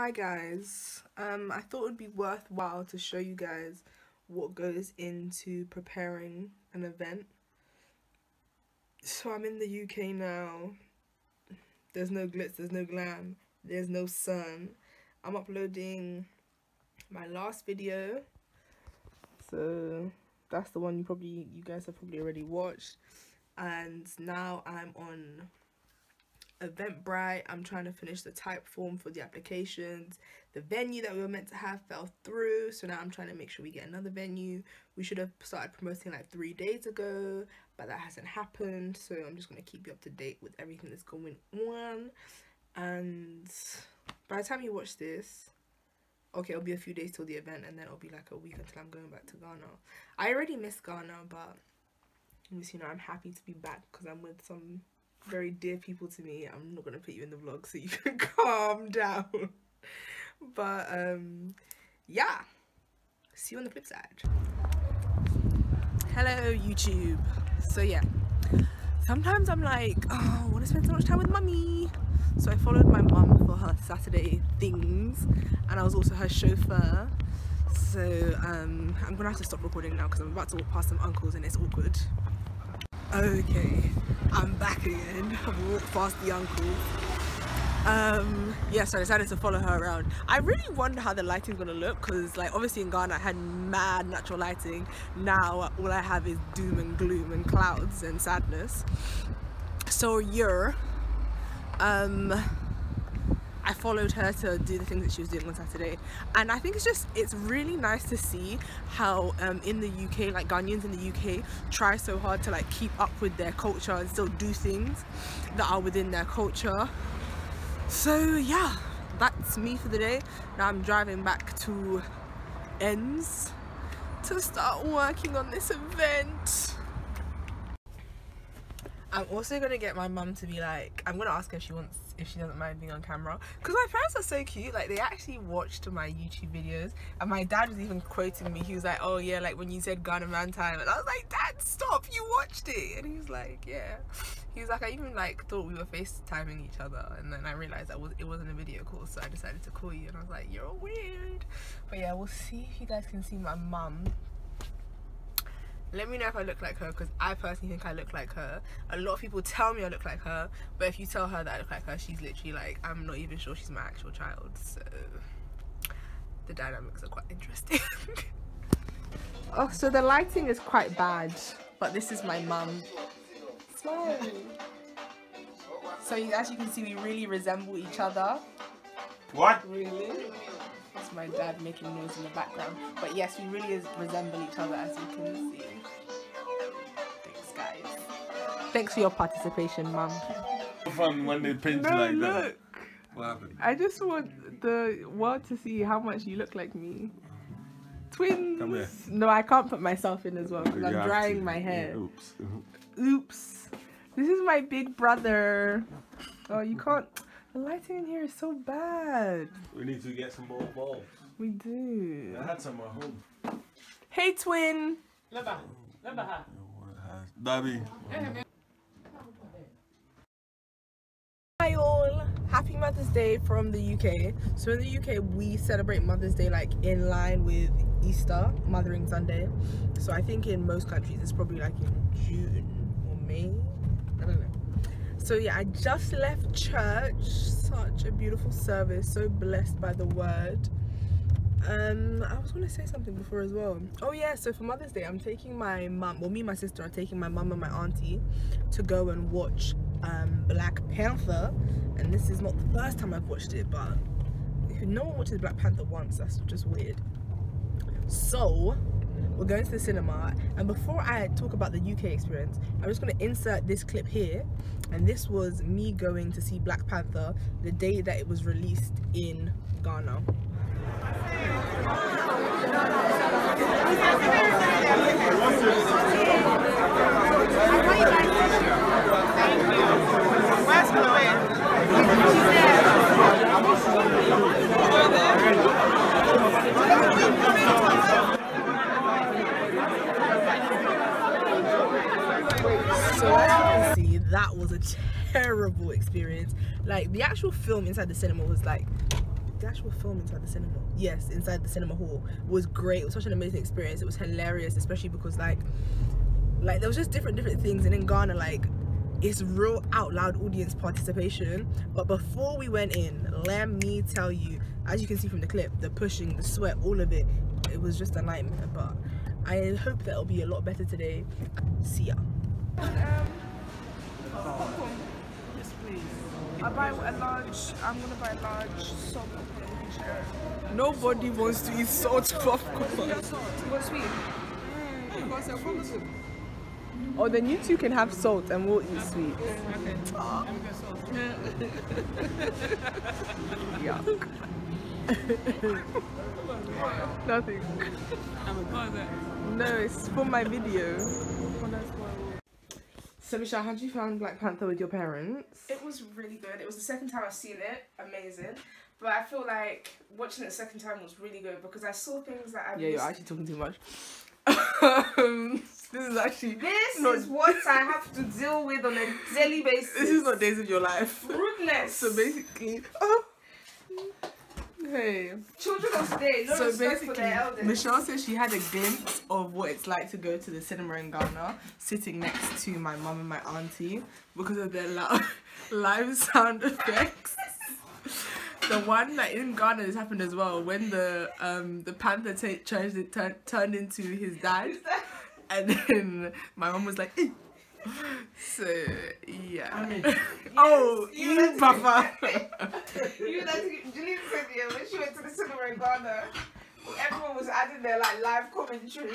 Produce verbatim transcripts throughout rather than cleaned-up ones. Hi guys, um, I thought it would be worthwhile to show you guys what goes into preparing an event. So I'm in the U K now. There's no glitz, there's no glam, there's no sun. I'm uploading my last video, so that's the one you probably you guys have probably already watched, and now I'm on Eventbrite. I'm trying to finish the type form for the applications. The venue that we were meant to have fell through, so now I'm trying to make sure we get another venue. We should have started promoting like three days ago, but that hasn't happened, so I'm just going to keep you up to date with everything that's going on. And by the time you watch this, okay, it'll be a few days till the event, and then it'll be like a week until I'm going back to Ghana. I already miss Ghana, but just, you know, I'm happy to be back because I'm with some very dear people to me. I'm not gonna put you in the vlog so you can calm down, but um yeah, see you on the flip side. Hello YouTube. So yeah, sometimes I'm like, oh, I want to spend so much time with mummy, so I followed my mum for her Saturday things, and I was also her chauffeur. So um I'm gonna have to stop recording now because I'm about to walk past some uncles and it's awkward. Okay, I'm back again. I've walked past the uncle. Um, yeah, so I decided to follow her around. I really wonder how the lighting's gonna look, because like obviously in Ghana I had mad natural lighting. Now all I have is doom and gloom and clouds and sadness. So yeah, um, I followed her to do the things that she was doing on Saturday, and I think it's just it's really nice to see how um, in the U K, like Ghanaians in the U K try so hard to like keep up with their culture and still do things that are within their culture. So yeah, that's me for the day. Now I'm driving back to Enns to start working on this event. I'm also gonna get my mum to be like, I'm gonna ask her if she wants, if she doesn't mind being on camera, because my parents are so cute. Like they actually watched my YouTube videos, and my dad was even quoting me. He was like, oh yeah, like when you said Ghana Man Time, and I was like, Dad, stop, you watched it. And he was like, yeah. He was like, I even like thought we were FaceTiming each other, and then I realized that was, it wasn't a video call, so I decided to call you. And I was like, you're weird. But yeah, we'll see if you guys can see my mum. Let me know if I look like her, because I personally think I look like her. A lot of people tell me I look like her, but if you tell her that I look like her, she's literally like, I'm not even sure she's my actual child. So the dynamics are quite interesting. Oh, so the lighting is quite bad, but this is my mum. Smile. So as you can see, we really resemble each other. What? Really? My dad making noise in the background, but yes, we really resemble each other, as you can see. Thanks guys, thanks for your participation, mum. Fun when they paint no, you like look. That what happened? I just want the world to see how much you look like me. Twins. Come here. No, I can't put myself in as well because I'm drying to. My hair. Yeah, oops. Oops, this is my big brother. Oh, you can't. The lighting in here is so bad. We need to get some more bulbs. We do. I had some at home. Hey, twin. Leba. Leba. Baby. Hi all. Happy Mother's Day from the U K. So in the U K, we celebrate Mother's Day like in line with Easter, Mothering Sunday. So I think in most countries it's probably like in June or May. I don't know. So yeah, I just left church. Such a beautiful service, so blessed by the word. um I was gonna say something before as well. Oh yeah, so for Mother's Day I'm taking my mum, well me and my sister are taking my mum and my auntie to go and watch um Black Panther. And this is not the first time I've watched it, but if no one watches Black Panther once, that's just weird. So we're going to the cinema, and before I talk about the U K experience, I'm just going to insert this clip here. And this was me going to see Black Panther the day that it was released in Ghana. So as you can see, that was a terrible experience. Like the actual film inside the cinema was like the actual film inside the cinema, yes, inside the cinema hall, was great. It was such an amazing experience. It was hilarious, especially because like like there was just different different things. And in Ghana, like, it's real out loud audience participation. But before we went in, let me tell you, as you can see from the clip, the pushing, the sweat, all of it, it was just a nightmare. But I hope that it'll be a lot better today. See ya. Um, yes, please. I buy a large. I'm gonna buy a large salt popcorn. Nobody wants to eat salt popcorn. What's sweet? Because I'm from the soup. Oh, then you two can have salt and we'll eat sweet. Okay. I'm good salt. Yuck. Nothing. No, it's for my video. So Michelle, how did you find Black Panther with your parents? It was really good. It was the second time I've seen it. Amazing. But I feel like watching it the second time was really good because I saw things that I... Yeah, you're actually talking too much. um, this is actually... This not... is what I have to deal with on a daily basis. This is not days of your life. Rudeness. So basically... Oh. Hey. Children of today, no so respect for their elders. Michelle says she had a glimpse of what it's like to go to the cinema in Ghana, sitting next to my mum and my auntie because of their loud, live sound effects. The one that in Ghana has happened as well, when the um the panther turned turned into his dad, and then my mum was like, eh. So yeah. I mean, yes, oh, you, you buffer. You like Janine said, yeah, when she went to the cinema in Ghana, everyone was adding their like live commentary,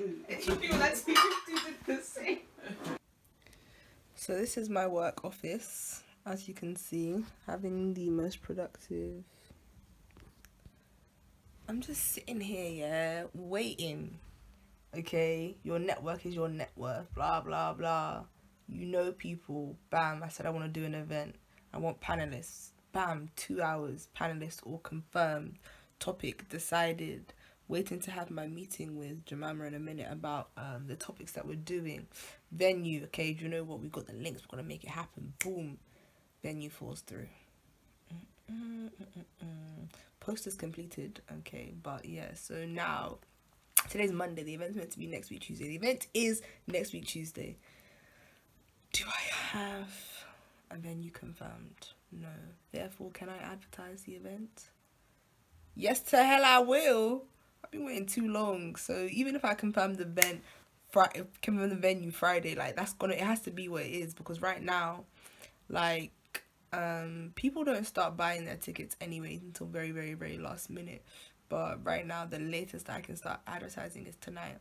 and she feel like she did the same. So this is my work office, as you can see, having the most productive. I'm just sitting here, yeah, waiting. Okay, your network is your net worth, blah blah blah, you know people, bam, I said I want to do an event, I want panelists, bam, two hours, panelists all confirmed, topic decided, waiting to have my meeting with Jamama in a minute about um the topics that we're doing, venue, okay, do you know what, we've got the links, we're gonna make it happen, boom, venue falls through, mm-mm, mm-mm. Posters completed, okay, but yeah, so now today's Monday, the event's meant to be next week Tuesday. The event is next week Tuesday. Do I have a venue confirmed? No. Therefore, can I advertise the event? Yes to hell I will. I've been waiting too long. So even if I confirm the event Friday, confirm the venue Friday, like that's gonna, it has to be what it is, because right now, like um people don't start buying their tickets anyways until very, very, very last minute. But right now, the latest that I can start advertising is tonight.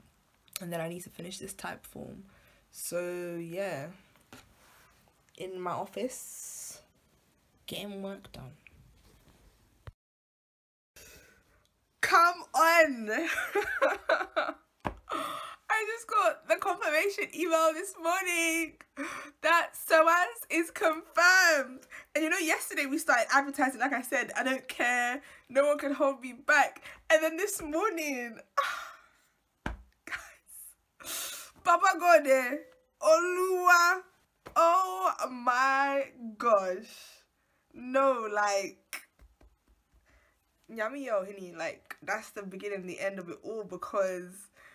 And then I need to finish this type form. So, yeah. In my office, getting work done. Come on! I just got the confirmation email this morning that SOAS is confirmed. And you know, yesterday we started advertising, like I said, I don't care, no one can hold me back. And then this morning, ah, guys, Papa Gode, Oluwa, oh my gosh. No, like, Nyami yo hini, like, that's the beginning and the end of it all, because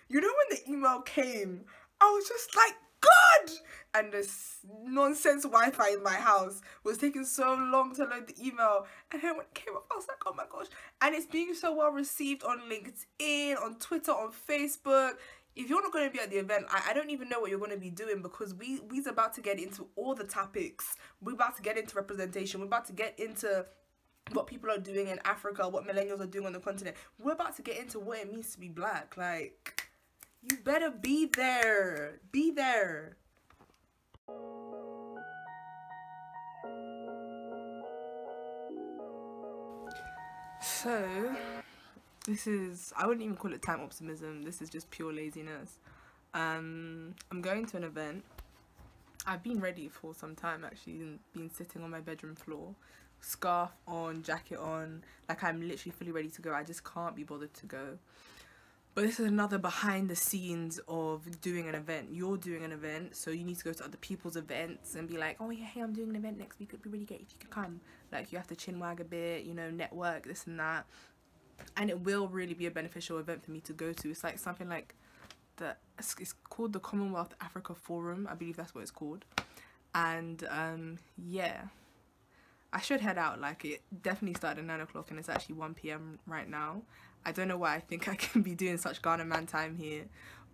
you know when the email came, I was just like, God! And this nonsense Wi-Fi in my house was taking so long to load the email. And then when it came up, I was like, oh my gosh. And it's being so well received on LinkedIn, on Twitter, on Facebook. If you're not going to be at the event, I, I don't even know what you're going to be doing, because we we's about to get into all the topics. We're about to get into representation. We're about to get into what people are doing in Africa, what millennials are doing on the continent. We're about to get into what it means to be black, like... You better be there. Be there. So, this is, I wouldn't even call it time optimism. This is just pure laziness. Um, I'm going to an event. I've been ready for some time, actually, been sitting on my bedroom floor. Scarf on, jacket on. Like, I'm literally fully ready to go. I just can't be bothered to go. But this is another behind the scenes of doing an event. You're doing an event, so you need to go to other people's events and be like, oh yeah, hey, I'm doing an event next week. It'd be really great if you could come. Like, you have to chin wag a bit, you know, network, this and that. And it will really be a beneficial event for me to go to. It's like something like the, it's called the Commonwealth Africa Forum. I believe that's what it's called. And um, yeah, I should head out. Like, it definitely started at nine o'clock and it's actually one p m right now. I don't know why I think I can be doing such Ghana man time here,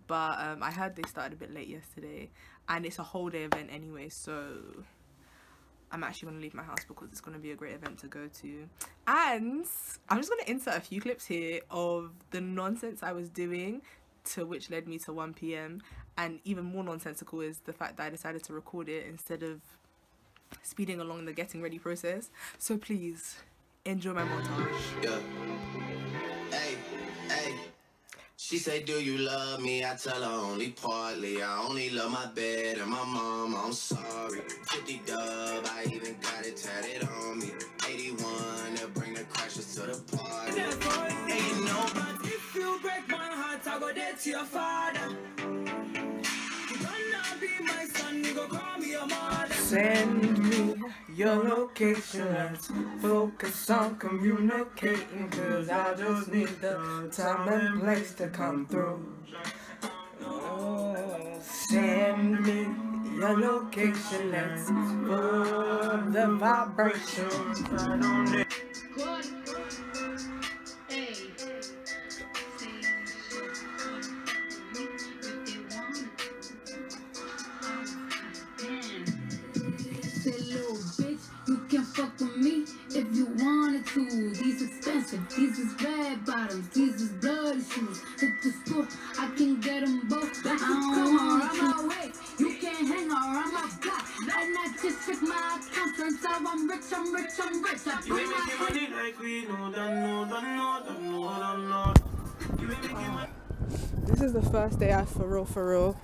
but um, I heard they started a bit late yesterday, and it's a whole day event anyway, so I'm actually going to leave my house because it's going to be a great event to go to. And I'm just going to insert a few clips here of the nonsense I was doing, to which led me to one p m And even more nonsensical is the fact that I decided to record it instead of speeding along the getting ready process. So please, enjoy my montage. Yeah. She say, do you love me? I tell her only partly. I only love my bed and my mom, I'm sorry. fifty dub, I even got it tatted on me. eighty-one, they'll bring the crashes to the party. Ain't no, but if you break my heart, I'll go there to your father. You gonna be my son, you go call me your mother. Send me your location, let's focus on communicating, cause I just need the time and place to come through. Oh, send me your location, let's move the vibrations. I don't need these expensive, these is red bottoms, these is bloody shoes. Hit the store, I can get them both. I don't want you. I'm awake, you can't hang on, I'm a block. And I just check my account, turns out I'm rich, I'm rich, I'm rich. I you ain't making money like we know, that know, that know, that know, that know. You ain't making money. This is the first day I for real, for real.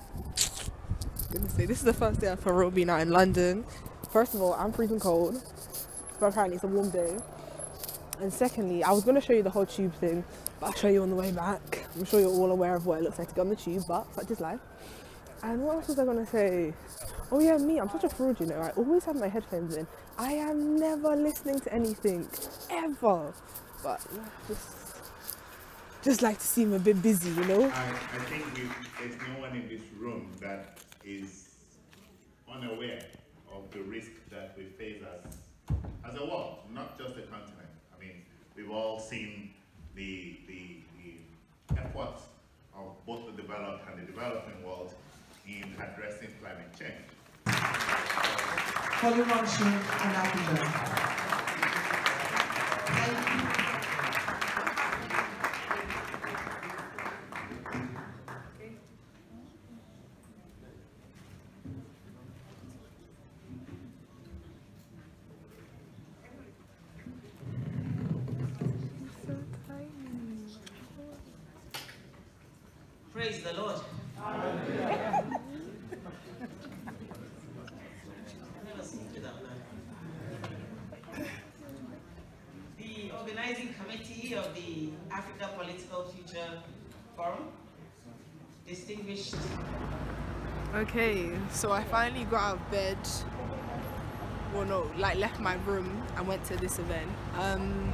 Goodness sake, this is the first day I for real been out in London. First of all, I'm freezing cold, but apparently it's a warm day. And secondly, I was going to show you the whole tube thing, but I'll show you on the way back. I'm sure you're all aware of what it looks like to go on the tube, but such is life. And what else was I going to say? Oh yeah, me, I'm such a fraud, you know. I always have my headphones in. I am never listening to anything, ever. But just, just like to seem a bit busy, you know. I, I think we, there's no one in this room that is unaware of the risk that we face as, as a world, not just a continent. We've all seen the, the, the efforts of both the developed and the developing world in addressing climate change. Praise the Lord. Hallelujah. The organizing committee of the Africa Political Future Forum, distinguished. Okay, so I finally got out of bed. Well, no, like left my room and went to this event. Um,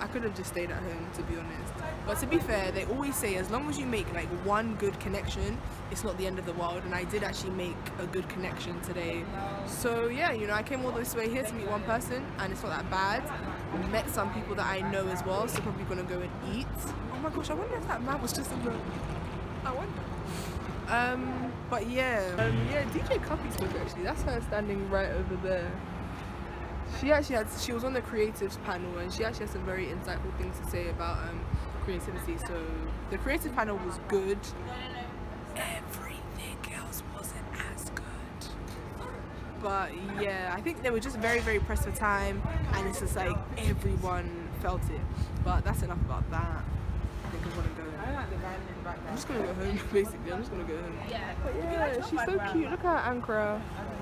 I could have just stayed at home, to be honest. But to be fair, they always say as long as you make like one good connection, it's not the end of the world, and I did actually make a good connection today. So yeah, you know, I came all this way here to meet one person, and it's not that bad. I met some people that I know as well, so probably gonna go and eat. Oh my gosh, I wonder if that man was just in the... I wonder. Um, but yeah, um, yeah, D J Cuppy's book actually, that's her standing right over there. She actually had, she was on the creatives panel, and she actually had some very insightful things to say about um, creativity. So the creative panel was good. Everything else wasn't as good. But yeah, I think they were just very, very pressed for time, and it's just like everyone felt it. But that's enough about that. I think I want to go. I'm just gonna go home, basically. I'm just gonna go home. But yeah, she's so cute. Look at her, Ankara.